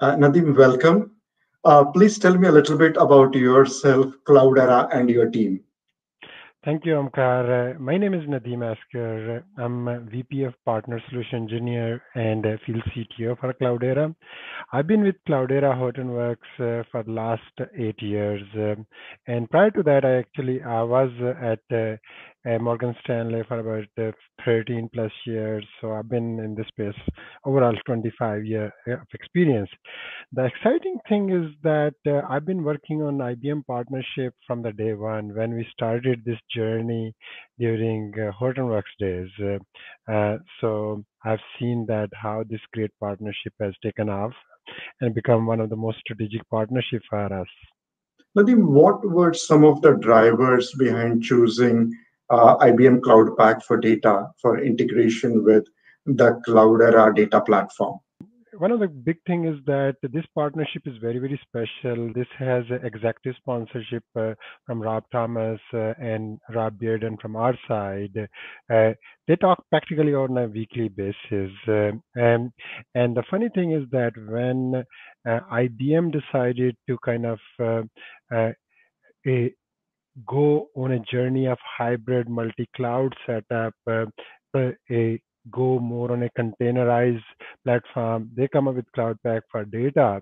Nadeem, welcome. Please tell me a little bit about yourself, Cloudera, and your team. Thank you, Omkar. My name is Nadeem Asghar. I'm a VP of Partner Solution Engineer and a Field CTO for Cloudera. I've been with Cloudera Hortonworks for the last 8 years. And prior to that, I was at Morgan Stanley for about 13 plus years. So I've been in this space overall 25 years of experience. The exciting thing is that I've been working on IBM partnership from the day one when we started this journey during Hortonworks days. So I've seen that how this great partnership has taken off and become one of the most strategic partnerships for us. Nadeem, what were some of the drivers behind choosing IBM Cloud Pak for data for integration with the Cloudera data platform? One of the big things is that this partnership is very, very special. This has executive sponsorship from Rob Thomas and Rob Bearden from our side. They talk practically on a weekly basis. And the funny thing is that when IBM decided to kind of go on a journey of hybrid multi-cloud setup, go more on a containerized platform, they come up with Cloud Pak for data.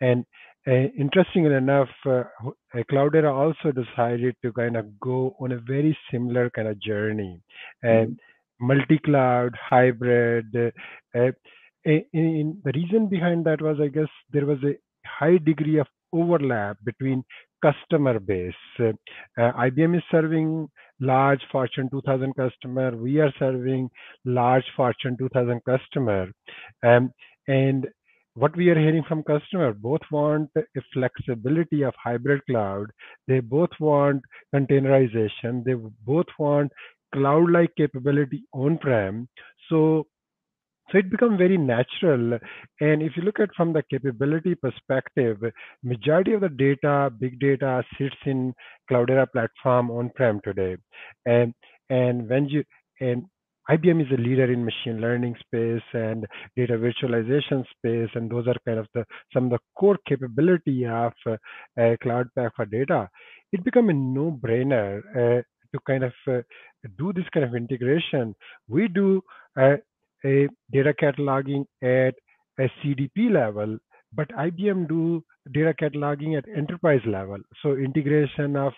And interestingly enough, Cloudera also decided to kind of go on a very similar kind of journey, multi-cloud, hybrid. The reason behind that was, I guess, there was a high degree of overlap between customer base. IBM is serving large Fortune 2000 customer. We are serving large Fortune 2000 customer. And what we are hearing from customer, both want a flexibility of hybrid cloud. They both want containerization. They both want cloud-like capability on-prem. So it becomes very natural. And if you look at from the capability perspective, majority of the data, big data, sits in Cloudera platform on-prem today. And IBM is a leader in machine learning space and data virtualization space, and those are kind of some of the core capability of Cloud Pak for data. It becomes a no-brainer to kind of do this kind of integration. We do a data cataloging at a CDP level, but IBM do data cataloging at enterprise level. So integration of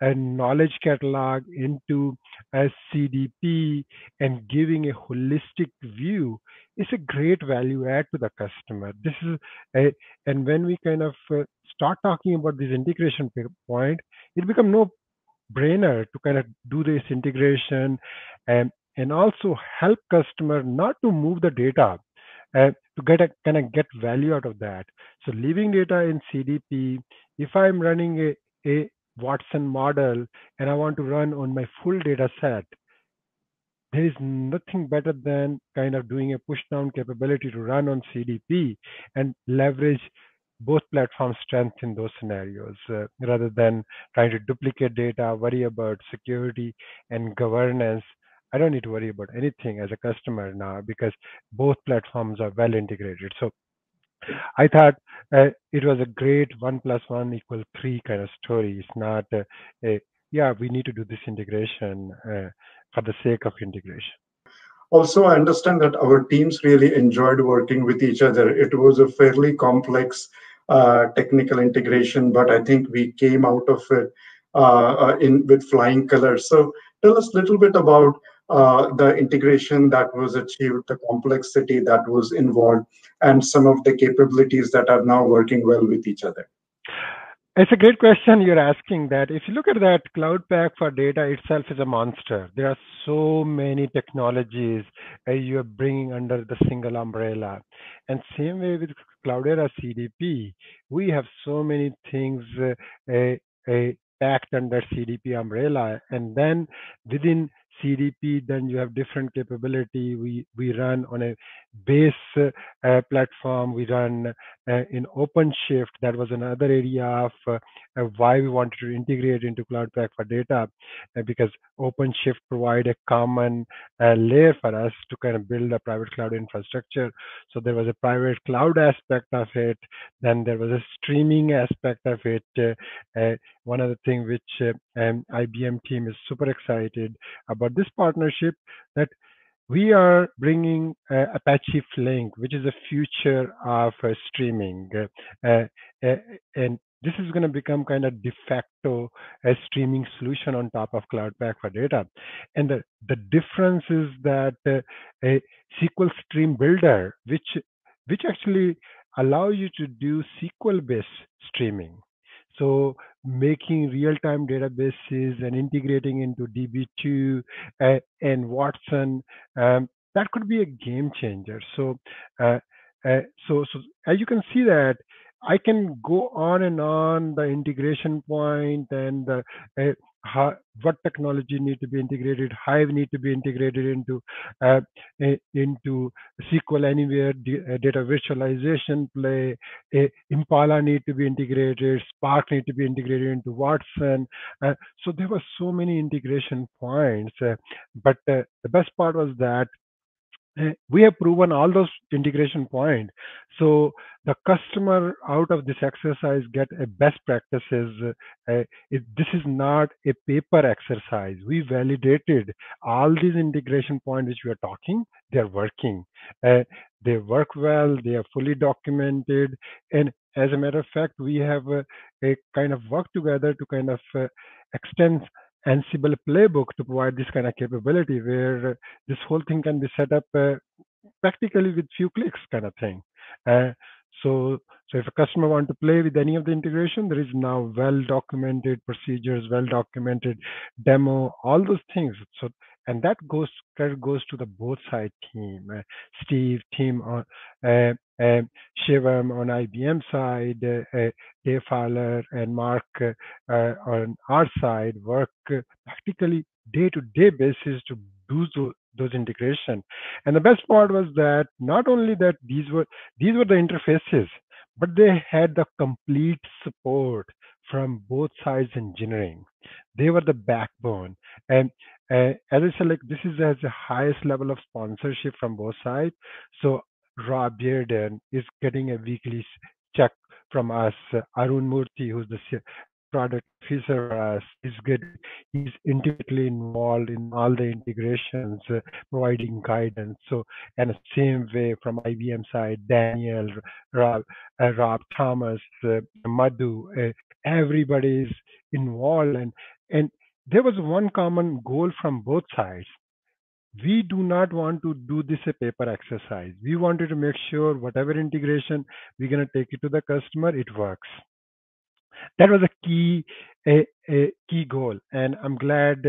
a knowledge catalog into a CDP and giving a holistic view is a great value add to the customer. This is and when we kind of start talking about this integration point, it becomes no brainer to kind of do this integration and also help customer not to move the data, to kind of get value out of that. So leaving data in CDP, if I'm running a Watson model and I want to run on my full data set, there is nothing better than kind of doing a push down capability to run on CDP and leverage both platform strength in those scenarios, rather than trying to duplicate data, worry about security and governance. I don't need to worry about anything as a customer now because both platforms are well integrated. So I thought it was a great 1+1=3 kind of story. It's not we need to do this integration for the sake of integration. Also, I understand that our teams really enjoyed working with each other. It was a fairly complex technical integration, but I think we came out of it with flying colors. So tell us a little bit about the integration that was achieved, the complexity that was involved, and some of the capabilities that are now working well with each other. It's a great question you're asking that. If you look at that, Cloud Pak for data itself is a monster. There are so many technologies you're bringing under the single umbrella. And same way with Cloudera CDP, we have so many things packed under CDP umbrella, and then within CDP, then you have different capability. We run on a base platform we run in OpenShift. That was another area of why we wanted to integrate into Cloud Pak for data, because OpenShift provide a common layer for us to kind of build a private cloud infrastructure. So there was a private cloud aspect of it, then there was a streaming aspect of it. One other thing which IBM team is super excited about this partnership, that we are bringing Apache Flink, which is a future of streaming. And this is going to become kind of de facto a streaming solution on top of Cloud Pak for data. And the difference is that a SQL stream builder, which actually allow you to do SQL-based streaming. So making real-time databases and integrating into DB2 and Watson, that could be a game changer. So, so as you can see that, I can go on and on the integration point and how, what technology need to be integrated. Hive need to be integrated into SQL Anywhere, data visualization play. Impala need to be integrated. Spark need to be integrated into Watson. So there were so many integration points. But the best part was that we have proven all those integration points. So the customer out of this exercise get a best practices. This is not a paper exercise. We validated all these integration points which we are talking. They're working. They work well. They are fully documented. And as a matter of fact, we have a kind of work together to kind of extend Ansible playbook to provide this kind of capability where this whole thing can be set up practically with few clicks kind of thing. So if a customer wants to play with any of the integration, there is now well-documented procedures, well-documented demo, all those things. So, and that goes to the both side team, Steve team on Shivam on IBM side, Dave Fowler and Mark on our side work practically day-to-day basis to do those integration. And the best part was that not only that these were the interfaces, but they had the complete support from both sides engineering. They were the backbone. And as I said, like, this is as the highest level of sponsorship from both sides. So Rob Bearden is getting a weekly check from us. Arun Murthy, who's the product officer for us, is good. He's intimately involved in all the integrations, providing guidance. So, and the same way from IBM side, Daniel, Rob Thomas, Madhu, everybody is involved. And there was one common goal from both sides. We do not want to do this a paper exercise. We wanted to make sure whatever integration we're going to take it to the customer, it works. That was a key goal, and I'm glad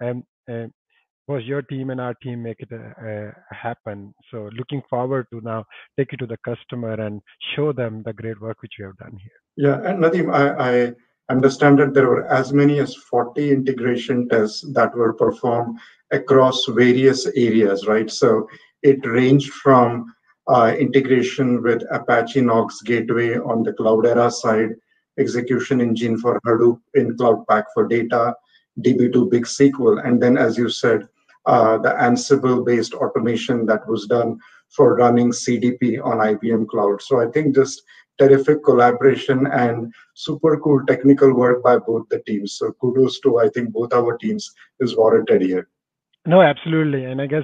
both your team and our team make it happen. So looking forward to now take it to the customer and show them the great work which we have done here. Yeah, and Nadeem, I understand that there were as many as 40 integration tests that were performed across various areas, right? So it ranged from integration with Apache Knox Gateway on the Cloudera side, execution engine for Hadoop in Cloud Pak for data, DB2 Big SQL, and then, as you said, the Ansible-based automation that was done for running CDP on IBM Cloud. So I think just terrific collaboration and super cool technical work by both the teams. So kudos to, I think, both our teams is warranted here. No, absolutely. And I guess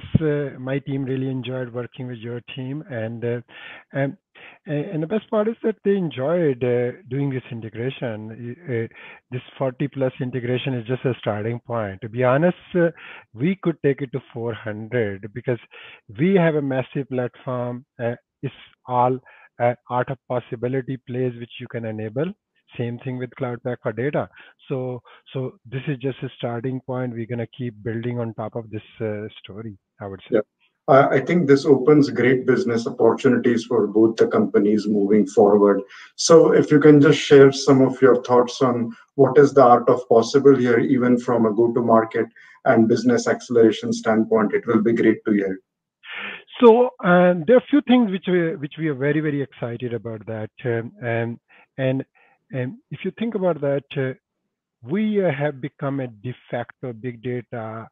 my team really enjoyed working with your team. And the best part is that they enjoyed doing this integration. This 40-plus integration is just a starting point. To be honest, we could take it to 400 because we have a massive platform. It's all art of possibility plays which you can enable. Same thing with Cloud Pak for data. So this is just a starting point. We're going to keep building on top of this story, I would say. Yeah. I think this opens great business opportunities for both the companies moving forward. So if you can just share some of your thoughts on what is the art of possible here, even from a go-to-market and business acceleration standpoint, it will be great to hear. So there are a few things which we are very, very excited about that. And if you think about that, we have become a de facto big data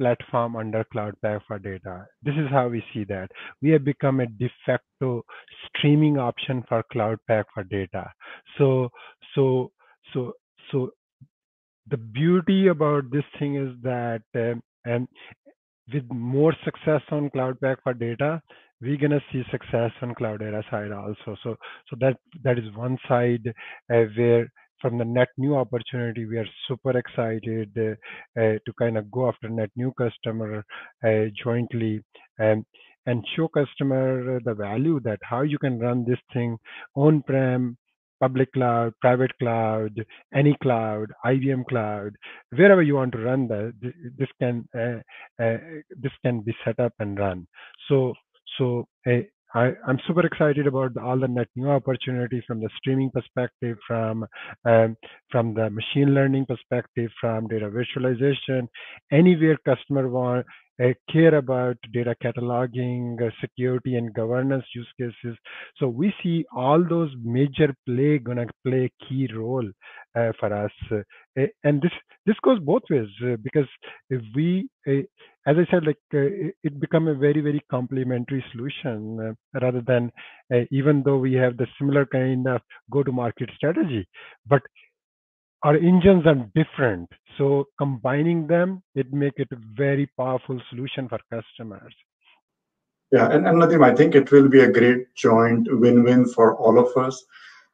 platform under Cloud Pak for data. This is how we see that. We have become a de facto streaming option for Cloud Pak for data. So the beauty about this thing is that with more success on Cloud Pak for data, we're gonna see success on Cloudera side also. So that is one side where from the net new opportunity, we are super excited to kind of go after net new customer jointly and show customer the value that how you can run this thing on-prem, public cloud, private cloud, any cloud, IBM cloud, wherever you want to run that, this can be set up and run. So I'm super excited about all the net new opportunity from the streaming perspective, from the machine learning perspective, from data visualization, anywhere customer want. Care about data cataloging, security, and governance use cases. So we see all those major play gonna play key role for us. And this goes both ways because if we, as I said, like it become a very, very complementary solution rather than even though we have the similar kind of go-to-market strategy, but our engines are different. So combining them, it makes it a very powerful solution for customers. Yeah, and Nadeem, I think it will be a great joint win-win for all of us.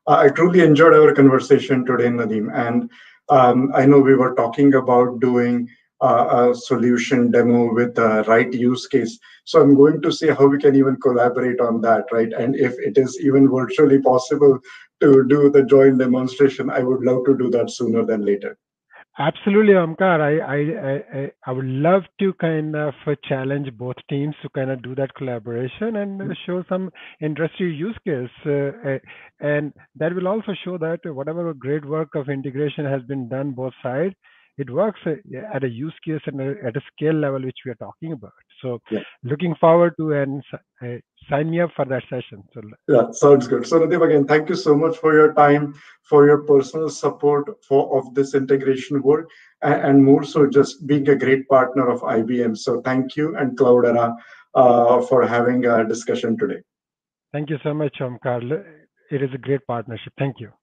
I truly enjoyed our conversation today, Nadeem. And I know we were talking about doing a solution demo with the right use case. So I'm going to see how we can even collaborate on that, right? And if it is even virtually possible to do the joint demonstration, I would love to do that sooner than later. Absolutely, Omkar. I would love to kind of challenge both teams to kind of do that collaboration and show some industry use case. And that will also show that whatever great work of integration has been done both sides, it works at a use case and at a scale level, which we are talking about. So yeah. Looking forward to and sign me up for that session. So, yeah, sounds good. So Nadeem, again, thank you so much for your time, for your personal support of this integration work, and more so just being a great partner of IBM. So thank you and Cloudera for having a discussion today. Thank you so much, Omkar. It is a great partnership. Thank you.